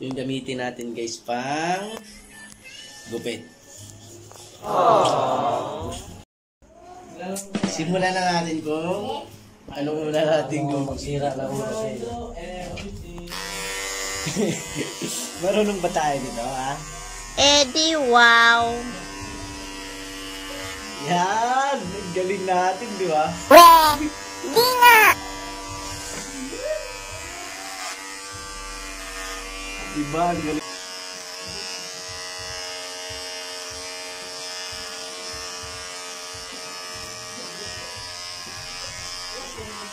Yung gamitin natin guys pang gupit. Aww. Simulan na natin kung anong una natin kung magsira lang una sa'yo. Marunong ba tayo dito ha? Eddie, wow! Yan! Galing natin di ba? Weh! Di nga! Diba?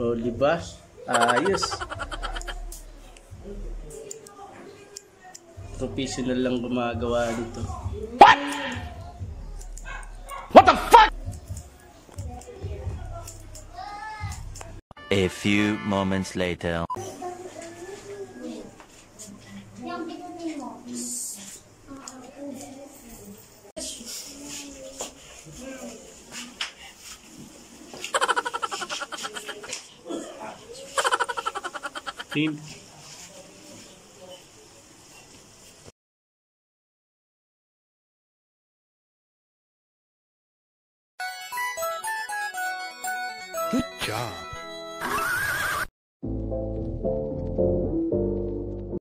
Oh, diba? Ayos. Professional lang gumagawa nito. What? What the fuck? A few moments later. Team. Good job.